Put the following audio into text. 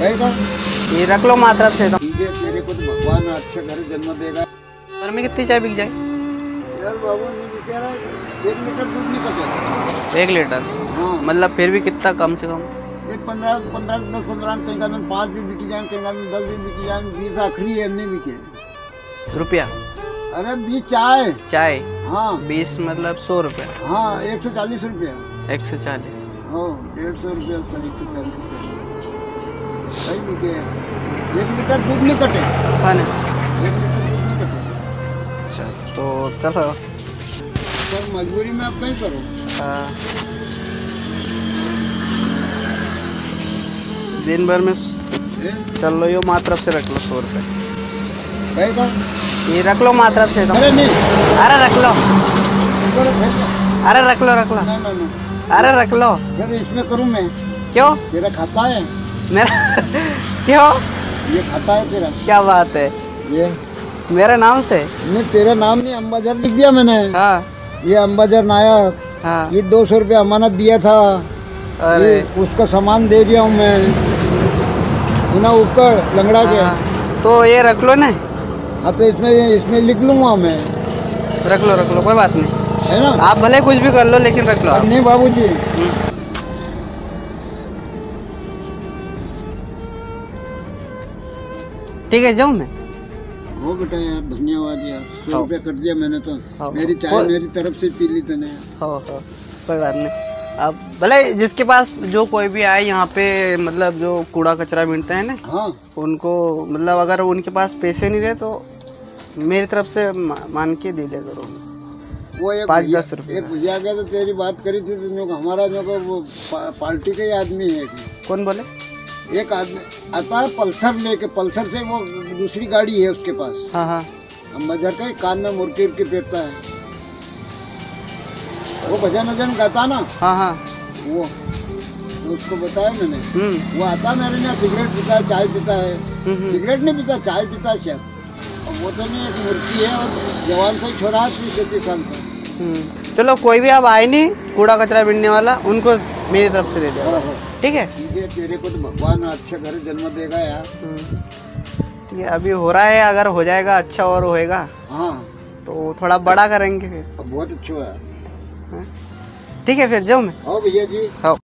रहेगा। ये रख लो मात्रा से मेरे को तो भगवान अच्छे घर जन्म देगा। घर में कितनी चाय बिक जाए यार बाबू? एक लीटर दूध निकल, 1 लीटर। मतलब फिर भी कितना, कम से कम 15 10 15 कहीं का 5 भी बिकी जाए, कहीं का 10 भी बिकी जाए, 20 आखिरी है नहीं बिके रुपया। अरे 20 चाय हाँ 20 मतलब 100 रुपया। हाँ 140 रुपया। 140 150 रुपया 140 रुपये। 1 लीटर दूध नहीं कटे है ना? 1 लीटर दूध नहीं कटे। अच्छा तो चलो सर, मजबूरी में आप कहीं करो। हाँ दिन भर में चल लो, यो मात्रा से रख लो 100 रुपये। ये रख लो मात्रा से। अरे नहीं, अरे रख लो, अरे रख लो, रख लो, अरे रख लो। इसमें करूँ मैं? क्यों? तेरा खाता है मेरा क्यों? ये खाता है तेरा? क्या बात है, ये मेरे नाम से? नहीं तेरा नाम नहीं, अम्बाजार लिख दिया मैंने। हाँ ये अम्बाजार नायक। हाँ ये 200 रुपया अमानत दिया था। अरे उसका सामान दे दिया हूँ मैं ऊपर लंगड़ा के, तो ये रख लो ना। हाँ तो इसमें लिख लूँगा मैं। रख लो, रख लो, कोई बात नहीं है ना। आप भले कुछ भी कर लो लेकिन रख लो। नहीं बाबूजी। ठीक है जाऊँ मैं? हो बेटा यार, धन्यवाद यार। 100 रुपया कर दिया मैंने तो। मेरी चाय मेरी तरफ से पी ली तूने। हो कोई बात नहीं। अब भले जिसके पास जो कोई भी आए यहाँ पे, मतलब जो कूड़ा कचरा मिलता है ना, हाँ उनको मतलब अगर उनके पास पैसे नहीं रहे तो मेरी तरफ से मान के दे दिया करो। वो 5-10 रुपये। भैया का तो तेरी बात करी थी, तो हमारा जो वो पार्टी का ही आदमी है। कौन बोले? एक आदमी आता है पल्सर लेके, पल्सर से वो दूसरी गाड़ी है उसके पास। हाँ हाँ मजहर का कान में मुर्की उर्की फेरता है, वो भजन वजन गाता ना। हाँ हाँ वो तो उसको बताया मैंने। वो आता मेरे यहाँ सिगरेट पीता है, चाय पीता है। सिगरेट नहीं पीता, चाय पीता है शायद। और वो तो नहीं, एक मूर्ति है और जवान से छोरा है 30-35 साल का। चलो कोई भी अब आए नहीं कूड़ा कचरा बिनने वाला, उनको मेरी तरफ से दे दो। ठीक है? ठीक है, तेरे को तो भगवान अच्छा घर जन्म देगा यार। ठीक है अभी हो रहा है, अगर हो जाएगा अच्छा और होएगा। हाँ तो थोड़ा बड़ा करेंगे फिर। बहुत अच्छा है। ठीक है फिर जाऊँ मैं? हाँ भैया जी हाँ।